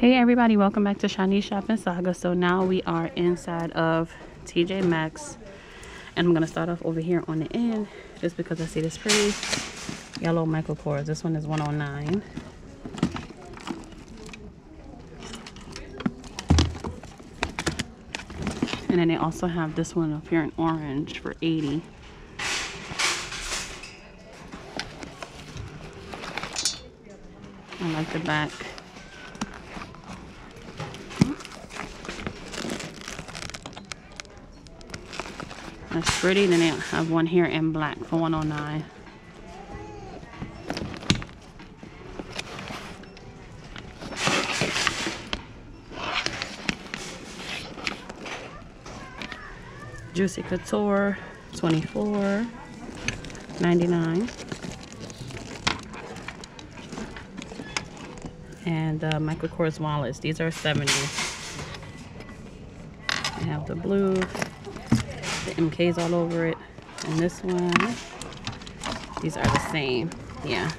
Hey everybody, welcome back to Shanice Shopping Saga. So now we are inside of TJMAXX, and I'm gonna start off over here on the end just because I see this pretty yellow Michael Kors. This one is 109. And then they also have this one up here in orange for 80. I like the back. That's pretty. Then they have one here in black for 109. Juicy Couture, 24.99. And Michael Kors wallets. These are 70. I have the blue. The MK's all over it, and this one, these are the same. Yeah,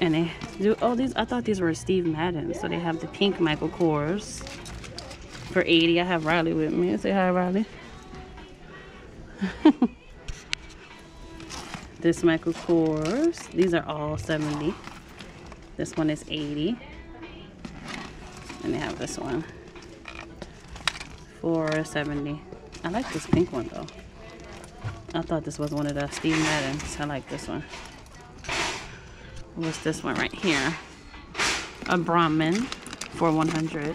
and they do all these. I thought these were Steve Madden. So they have the pink Michael Kors for 80. I have Riley with me. Say hi, Riley. This Michael Kors, these are all 70. This one is 80. And they have this one for 70. I like this pink one though. I thought this was one of the Steve Maddens. I like this one. What's this one right here? A Brahmin for 100.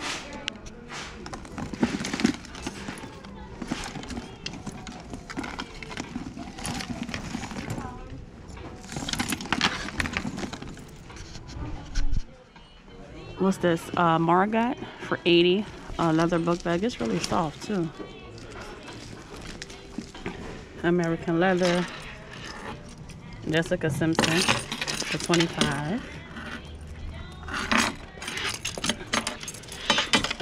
What's this? Margot for 80. Leather book bag. It's really soft too. American leather. Jessica Simpson for 25.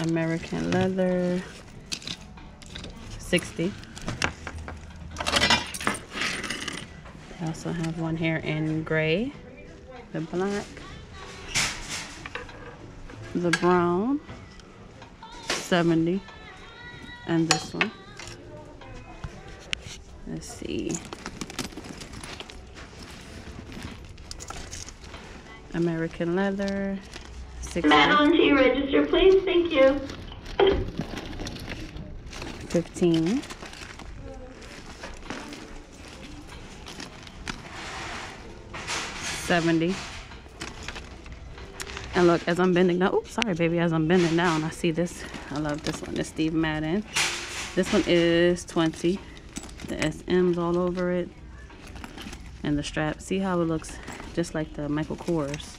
American leather. 60. I also have one here in gray. The black. The brown, 70, and this one, let's see, American leather, 60. Madeline, to your register, please. Thank you. 15. $70. And look, as I'm bending down, oops, sorry baby, as I'm bending down, I see this. I love this one, the Steve Madden. This one is 20. The SM's all over it. And the strap, see how it looks just like the Michael Kors.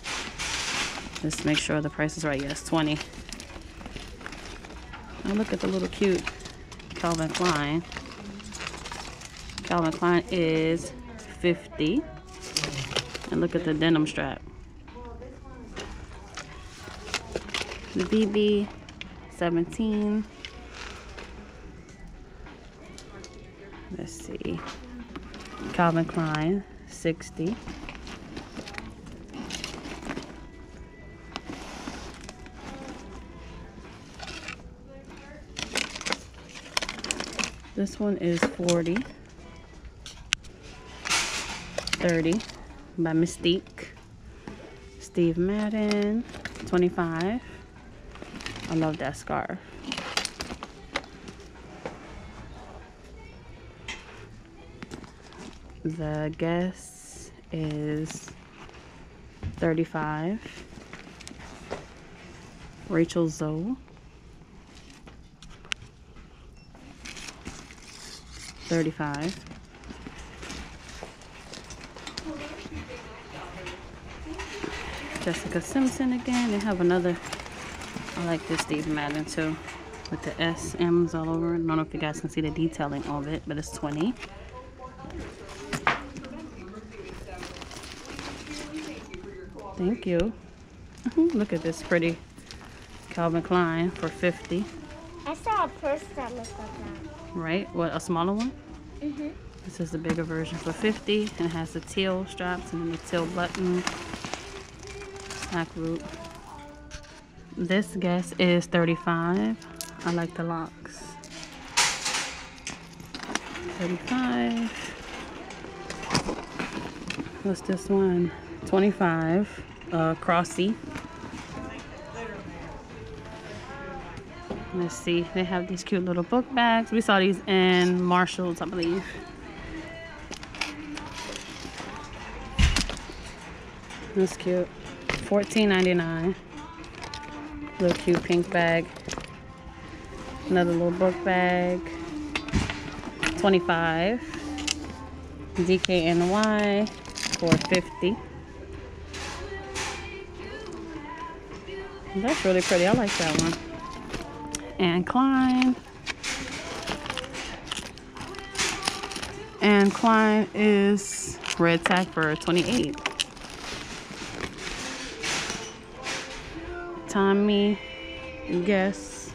Just make sure the price is right. Yes, 20. Now look at the little cute Calvin Klein. Calvin Klein is 50. And look at the denim strap. The BB, 17. Let's see. Calvin Klein, 60. This one is 40. 30 by Mystique. Steve Madden, 25. I love that scarf. The guess is 35. Rachel Zoe. 35. Jessica Simpson again. They have another. I like this Steve Madden too, with the SMs all over. I don't know if you guys can see the detailing of it, but it's 20. Thank you. Look at this pretty Calvin Klein for 50. I saw a purse that looked like that. Right? What, a smaller one? Mm-hmm. This is the bigger version for $50, and it has the teal straps and then the teal button, slack root. This guess is $35. I like the locks. $35. What's this one? $25. Crossy. Let's see. They have these cute little book bags. We saw these in Marshall's, I believe. That's cute. $14.99. Little cute pink bag. Another little book bag. $25. DKNY for $50. That's really pretty. I like that one. Anne Klein. Anne Klein is red tag for $28. Tommy guess.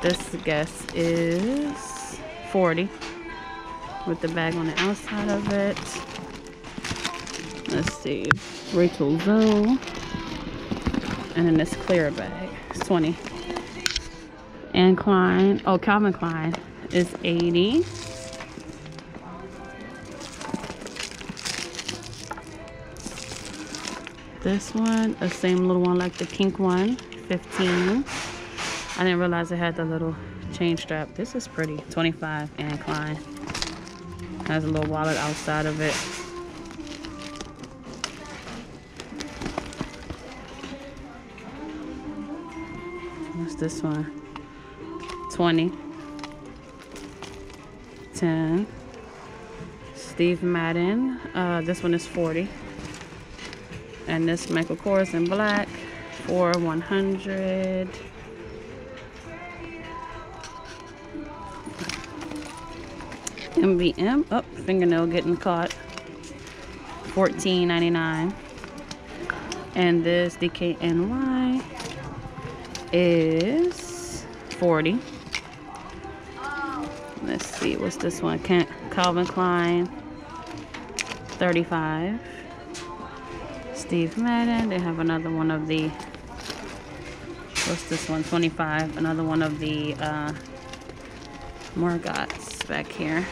This guess is $40 with the bag on the outside of it. Let's see. Rachel Zoe. And then this clear bag is $20. Anne Klein. Oh, Calvin Klein is $80. This one, the same little one like the pink one, $15. I didn't realize it had the little chain strap. This is pretty. $25. Anne Klein has a little wallet outside of it. This one, $20. $10. Steve Madden, this one is $40. And this Michael Kors in black for $100. MVM, oh, fingernail getting caught, $14.99. And this DKNY is $40. Let's see, what's this one? Calvin Klein, $35. Steve Madden, they have another one of the, what's this one? $25. Another one of the Margots back here.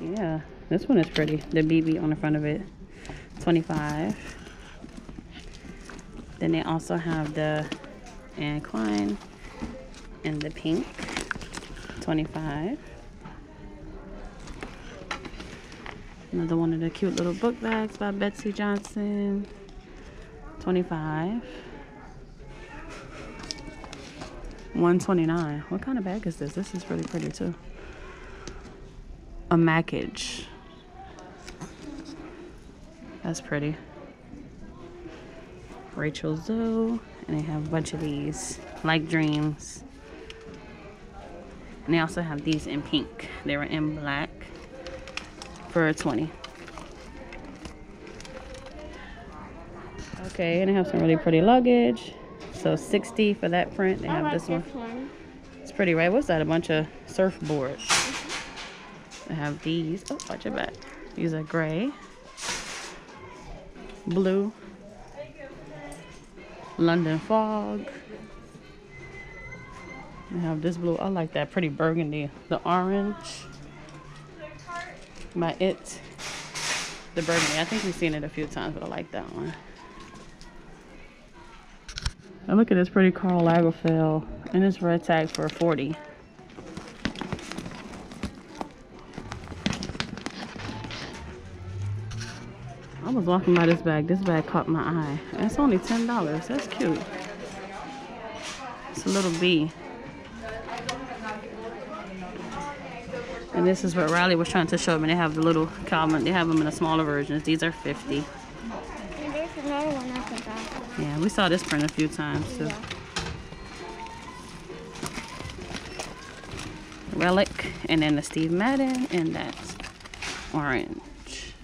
Yeah, this one is pretty. The BB on the front of it, $25. Then they also have the Anne Klein in the pink, $25. Another one of the cute little book bags by Betsy Johnson, $25. $129. What kind of bag is this? This is really pretty too. A Mackage. That's pretty. Rachel Zoe, and they have a bunch of these like dreams, and they also have these in pink. They were in black for $20. Okay, and they have some really pretty luggage, so $60 for that print. They have like this one. It's pretty, right? What's that? A bunch of surfboards. They have these. Oh, watch your back. These are gray, blue, London Fog. I have this blue. I like that pretty burgundy. The orange by It. The burgundy. I think we've seen it a few times, but I like that one. Now look at this pretty Carl Lagerfeld. And it's red tag for $40. I was walking by this bag. This bag caught my eye. That's only $10. That's cute. It's a little bee. And this is what Riley was trying to show me. They have the little Calvin. They have them in a smaller version. These are $50. And there's another one I can buy. Yeah, we saw this print a few times too. Yeah. Relic, and then the Steve Madden, and that's orange.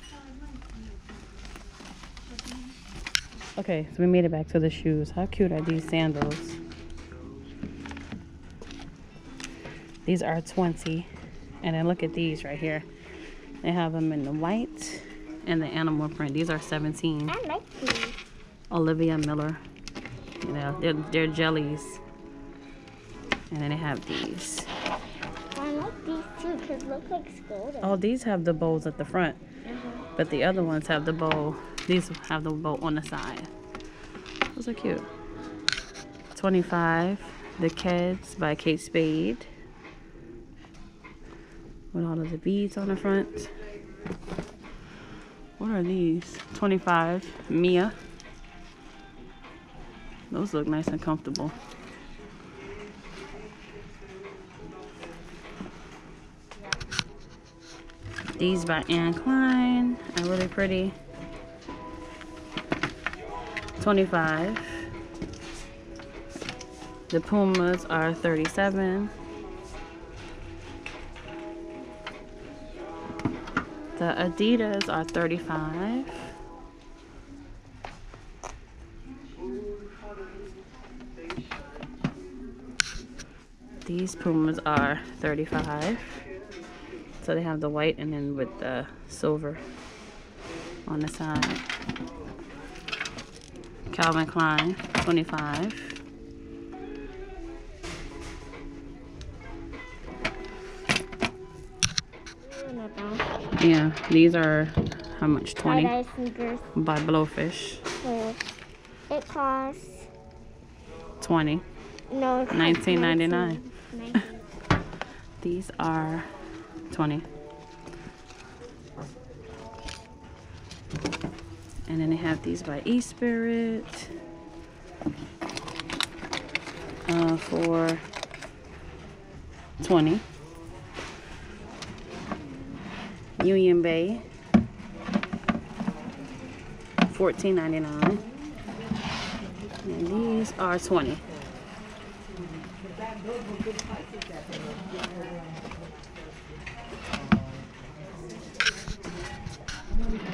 Okay, so we made it back to the shoes. How cute are these sandals? These are $20. And then look at these right here. They have them in the white and the animal print. These are $17. I like these. Olivia Miller. You know, they're jellies. And then they have these. I like these too because it looks like scolding. Oh, these have the bows at the front. But the other ones have the bow. These have the bow on the side. Those are cute. $25. The Keds by Kate Spade. With all of the beads on the front. What are these? $25. Mia. Those look nice and comfortable. These by Anne Klein are really pretty. $25. The Pumas are $37. The Adidas are $35. These Pumas are $35. So they have the white and then with the silver on the side. Calvin Klein, $25. Yeah, these are how much? $20 by Blowfish. Yeah. It costs $20. No, it costs $19.99. These are $20. And then they have these by E-Spirit for $20. Union Bay, $14.99. And these are $20.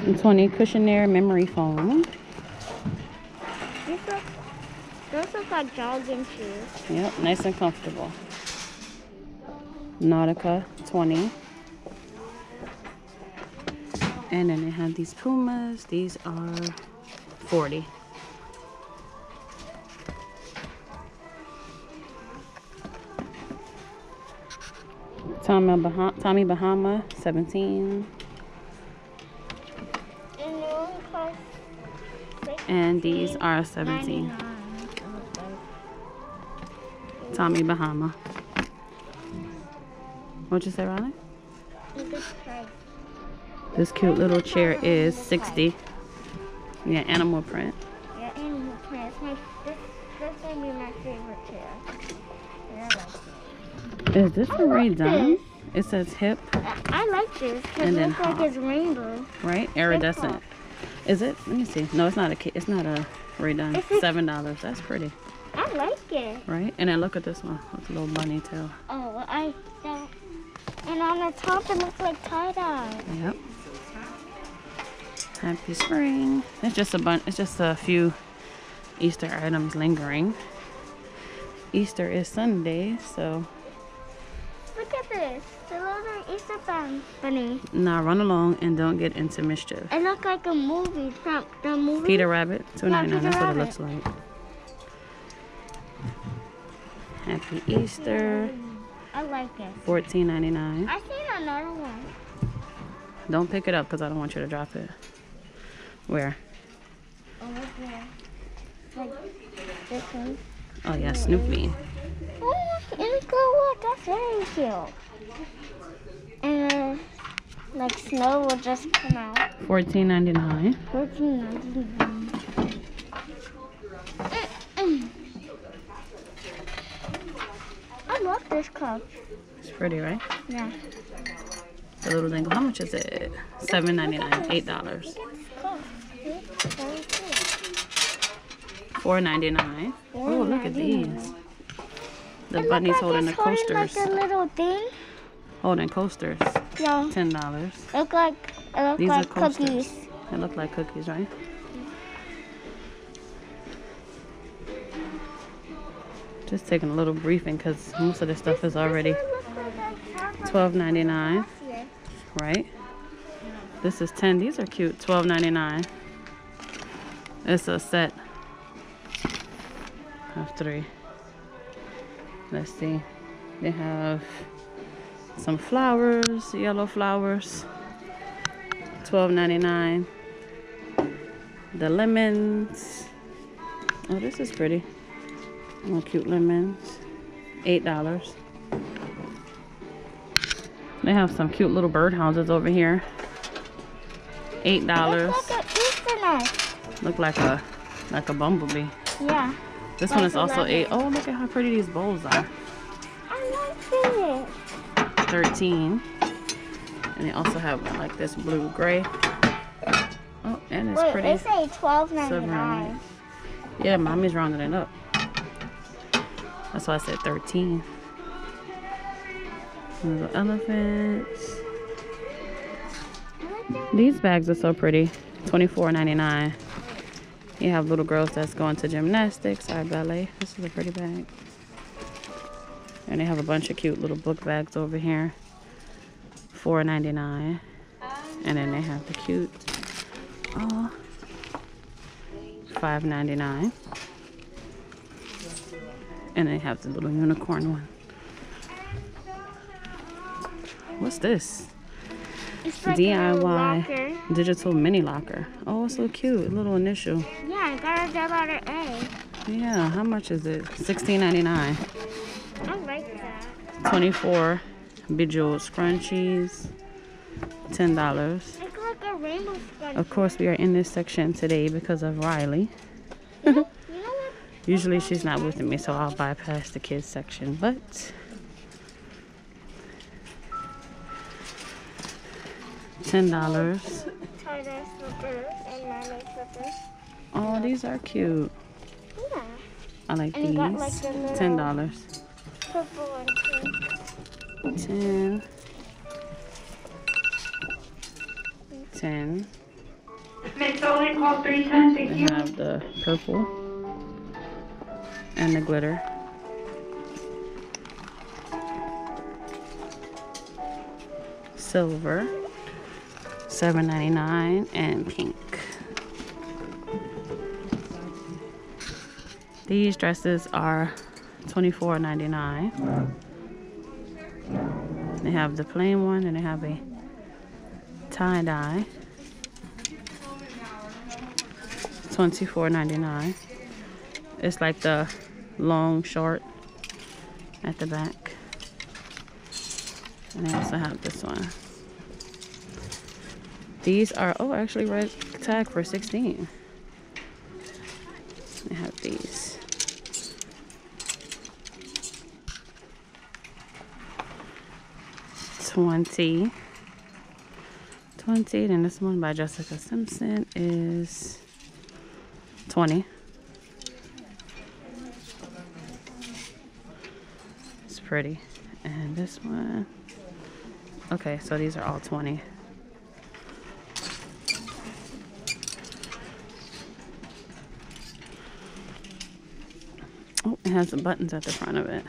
And $20 Cushionaire memory foam. Those look like jogging shoes. Yep, nice and comfortable. Nautica, $20. And then they have these Pumas. These are $40. Tommy Bahama, $17. And these are $17. Tommy Bahama. What'd you say, Riley? This cute little chair is $60. Yeah, animal print. Yeah, animal print. This might be my favorite chair. Yeah, like is this a redone? It says hip. I like this because it looks like it's rainbow. Right? Iridescent. Is it? Let me see. No, it's not a redone. $7. That's pretty. I like it. Right? And then look at this one with a little bunny tail. Oh, I don't. And on the top it looks like tie-dye. Yep. Happy spring. It's just a bunch. It's just a few Easter items lingering. Easter is Sunday, so. Look at this. The little Easter bunny. Now run along and don't get into mischief. It looks like a movie from the movie. Peter Rabbit. $2.99. That's what it looks like. Happy Easter. I like it. $14.99. I seen another one. Don't pick it up because I don't want you to drop it. Where? Over there. Like this one. Oh yeah, Snoopy. Oh, and go look, that's very cute. And like snow will just come out. $14.99. I love this cup. It's pretty, right? Yeah. The little dangle. How much is it? $7.99. $8. $4.99. Oh, look at these. The bunny's holding the coasters. Like a little thing. Holding coasters. Yeah. $10. Look like cookies. They look like cookies, right? Just taking a little briefing because most of this stuff is already $12.99. Right? This is $10. These are cute. $12.99. It's a set of three. Let's see. They have some flowers, yellow flowers. $12.99. The lemons. Oh, this is pretty. More cute lemons. $8. They have some cute little birdhouses over here. $8. Look like a bumblebee. Yeah. This one is also $8. Oh, look at how pretty these bowls are. I love it. $13. And they also have one like this blue gray. Oh, and it's pretty. They say $12.99. Yeah, mommy's rounding it up. That's why I said $13. Little elephants. These bags are so pretty. $24.99. You have little girls that's going to gymnastics or ballet. This is a pretty bag. And they have a bunch of cute little book bags over here. $4.99. And then they have the cute. Oh. $5.99. And they have the little unicorn one. What's this? It's like DIY digital mini locker. Oh, it's so cute. Little initial. Yeah, I got a letter A. Yeah, how much is it? $16.99. I like that. 24 bejeweled scrunchies. $10. It's like a rainbow scrunchie. Of course, we are in this section today because of Riley. Usually she's not with me, so I'll bypass the kids section, but $10. Oh, these are cute. Yeah. I like these. $10. $10. It's only called 3 times. They have the purple and the glitter. Silver. $7.99 and pink. These dresses are $24.99. They have the plain one and they have a tie-dye. $24.99. It's like the long short at the back. And they also have this one. These are, oh, actually red tag for $16. I have these. $20. Then this one by Jessica Simpson is $20. It's pretty. And this one. Okay, so these are all $20. Oh, it has the buttons at the front of it.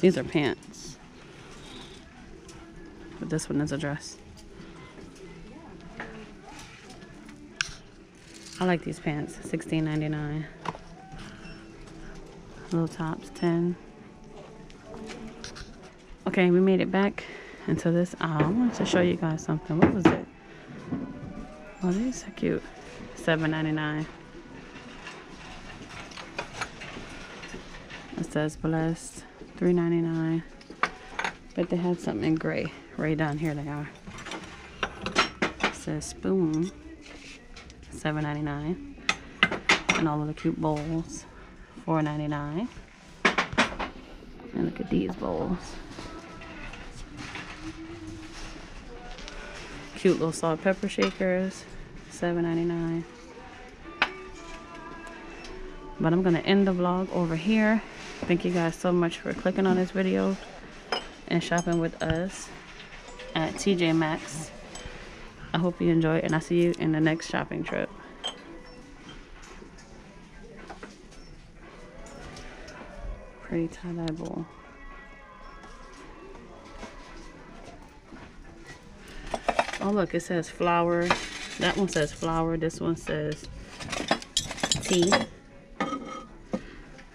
These are pants. But this one is a dress. I like these pants. $16.99. Little tops, $10. Okay, we made it back into this aisle. I wanted to show you guys something. What was it? Oh, these are cute. $7.99. It says blessed. $3.99. But they had something in gray. Right down here they are. It says spoon. $7.99. And all of the cute bowls. $4.99. And look at these bowls. Cute little salt pepper shakers, $7.99. But I'm gonna end the vlog over here. Thank you guys so much for clicking on this video and shopping with us at TJ Maxx. I hope you enjoy, and I'll see you in the next shopping trip. Pretty tie-dye bowl. Oh look, it says flower. That one says flower. This one says tea. I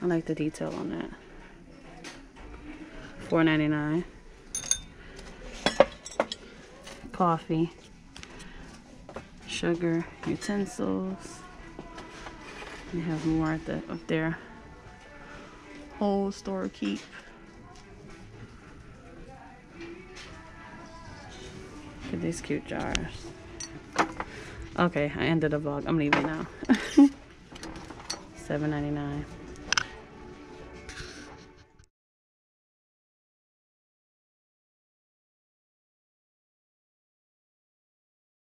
like the detail on that. $4.99. Coffee. Sugar. Utensils. They have more at the, up there. Whole store keep. Look at these cute jars. Okay, I ended the vlog. I'm leaving now. $7.99.